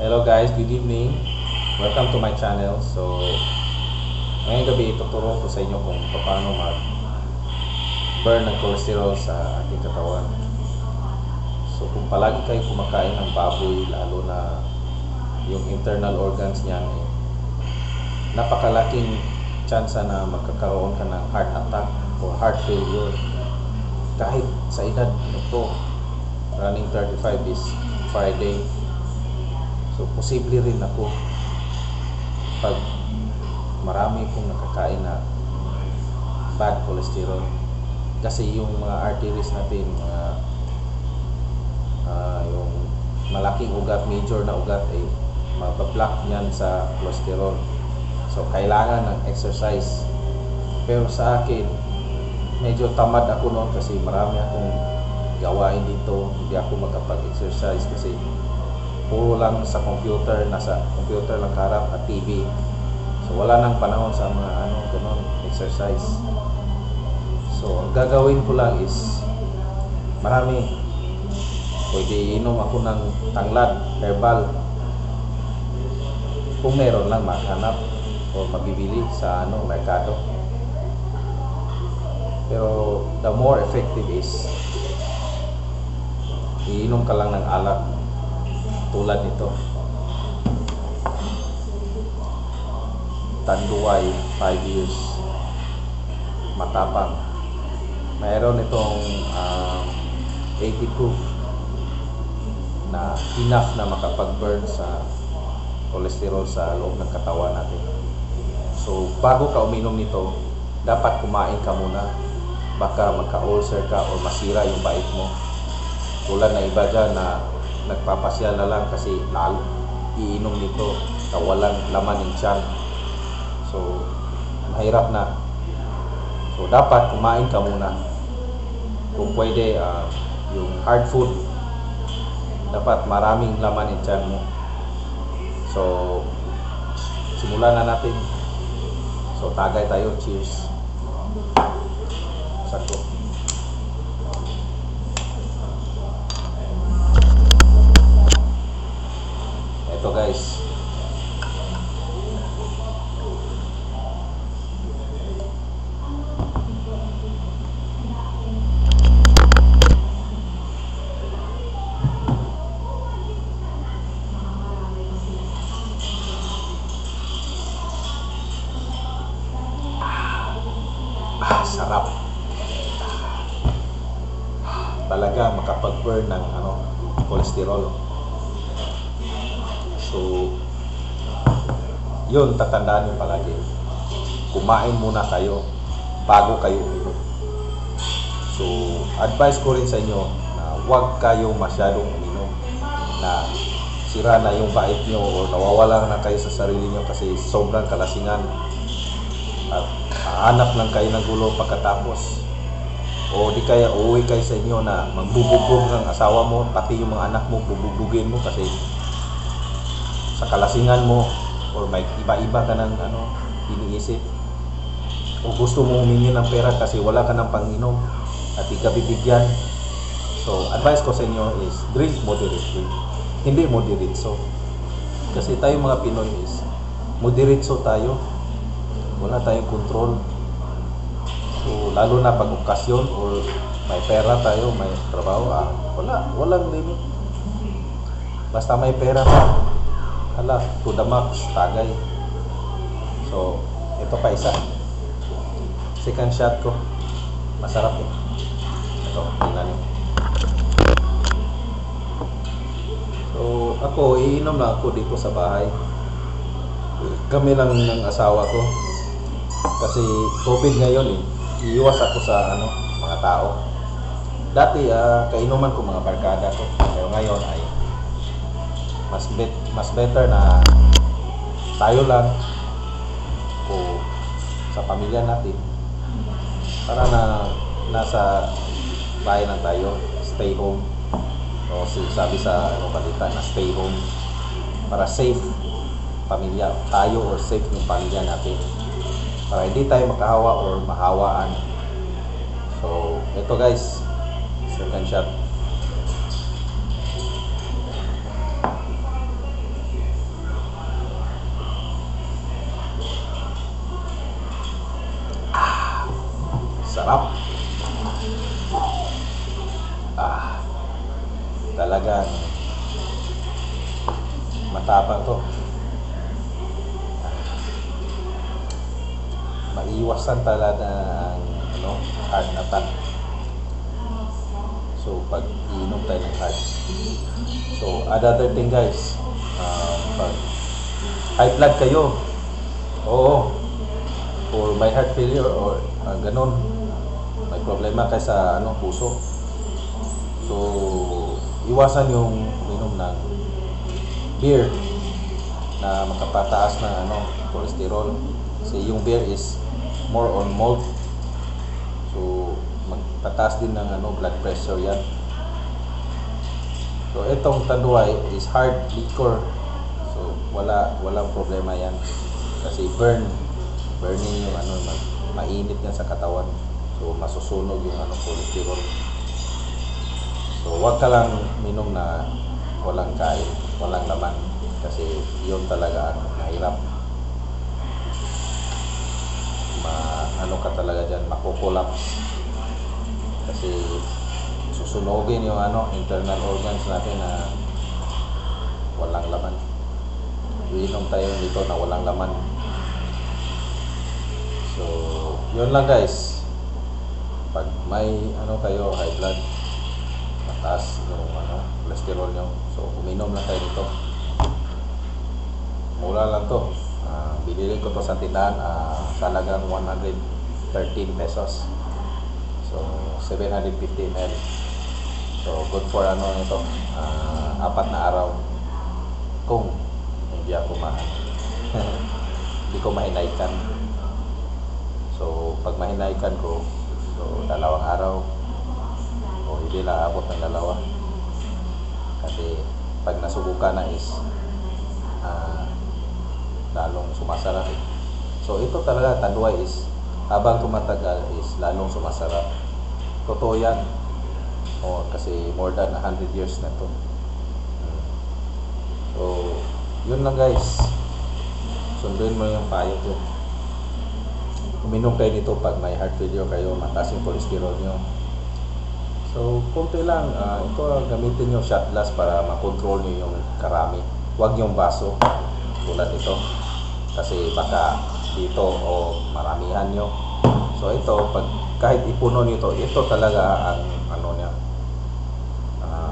Hello guys, good evening. Welcome to my channel. So, ngayong gabi ituturo ko sa inyo kung paano mag-burn ng cholesterol sa ating katawan. So, kung palagi kayo kumakain ng baboy, lalo na yung internal organs niya, napakalaking chance na magkakaroon ka ng heart attack or heart failure. Kahit sa edad nito, running 35 is Friday. So, posible rin ako pag marami kong nakakain na bad cholesterol, kasi yung mga arteries natin, yung malaking ugat, major na ugat ay mabablock niyan sa cholesterol. So, kailangan ng exercise. Pero sa akin, medyo tamad ako noon kasi marami akong gawain dito, hindi ako makapag-exercise kasi puro lang sa computer, nasa computer lang karap at TV. So wala nang panahon sa mga exercise. So ang gagawin ko lang is marami. Pwede inom ako ng tanglad, herbal. Kung meron lang maghanap o mabibili sa merkado. Pero the more effective is iinom ka lang ng alak. Tulad nito, Tanduay 5 Years, matapang. Mayroon itong 80 proof na enough na makapag-burn sa cholesterol sa loob ng katawan natin. So bago ka uminom nito, dapat kumain ka muna, baka magka-ulcer ka o masira yung bait mo. Tulad na iba dyan na nagpapasyal na lang kasi lalo iinom nito na walang laman ng tiyan. So, mahirap na. So, dapat kumain ka muna. Kung pwede, yung hard food, dapat maraming laman ng tiyan mo. So, simulan na natin. So, tagay tayo. Cheers. Sakto. Ito guys, sarap talaga makapag-burn ng cholesterol. So, yun, tatandaan nyo palagi. Kumain muna kayo bago kayo uminom. So, advice ko rin sa inyo na huwag kayong masyadong uminom na sira na yung bait nyo o nawawala na kayo sa sarili nyo kasi sobrang kalasingan at hahanap lang kayo ng gulo pagkatapos. O di kaya uuwi kayo sa inyo na magbububog ng asawa mo, pati yung mga anak mo, bububugin mo kasi sa kalasingan mo or may iba-iba ka ng iniisip o gusto mong humingi ng pera kasi wala ka ng panginom at ikabibigyan. So, advice ko sa inyo is drink moderately, hindi moderitso, kasi tayo mga Pinoy is moderitso tayo, wala tayong control. So, lalo na pag okasyon or may pera tayo, may trabaho, walang limit, basta may pera pa. Hala, to the max, tagay. So, ito pa isa. Second shot ko. Masarap eh. Ito, tingnan. So, ako, iinom na ako dito sa bahay. Kami lang ng asawa ko. Kasi COVID ngayon eh. Iiwas ako sa mga tao. Dati, kainuman ko mga barkada ko. Pero ngayon ay mas better na tayo lang o sa pamilya natin para na nasa bahay lang tayo, stay home, o sabi sa balita na stay home para safe pamilya tayo or safe yung pamilya natin para hindi tayo makahawa or mahawaan. So ito guys, second shot. sarap. Ah, talagang matapang to. Maiwasan talaga ang heart attack. So, pag iinom tayo ng heart. So, another thing guys, pag high blood kayo, oo, or may heart failure or ganun, may problema kayo sa puso. So, iwasan yung uminom ng beer na makapataas na cholesterol. Kasi yung beer is more on malt. So, magpataas din ng blood pressure yan. So, itong Tanduay is hard liquor. So, walang problema yan. Kasi burning yung mainit yan sa katawan. So, masusunog yung cholesterol. So, wag ka lang minom na walang kain, walang laman. Kasi yun talaga mahirap. Ka talaga dyan, makukulapse kasi susunogin yung internal organs natin na walang laman. Iinom tayo dito na walang laman. So, yun lang guys. Pag may kayo, high blood, mataas yung cholesterol nyo, so uminom lang tayo dito. Mula lang to. Binili ko to sa tindahan, talagang 113 pesos. So 750 ml. So good for ito, 4 na araw kung hindi ako hindi ko mahinaykan. So pag mahinaykan ko, so 2 araw o hindi lang abot ng 2, kasi pag nasubukan na is lalong sumasarap. So ito talaga Tanduay is habang tumatagal is lalong sumasarap. Totoo yan. O, kasi more than 100 years na to. So yun lang guys. Sunduin mo yung payo ko. Uminom kayo nito pag may heart failure kayo, mataas yung cholesterol nyo. So konti lang, ito gamitin nyo shot glass para makontrol nyo yung karami. Huwag yung baso tulad ito, kasi baka dito o maramihan nyo. So ito, pag kahit ipuno nito, ito talaga ang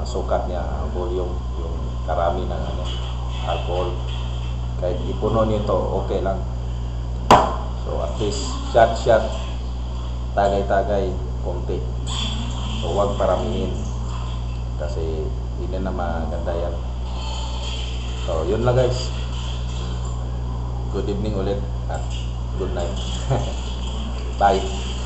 sukat niya, volume, yung karami ng alcohol. Kahit ipuno nito, okay lang. So at least shot, tagay-tagay, konti. So huwag paramihin kasi hindi na maganda yan. So yun lang guys. Good evening ulit at good night. Bye.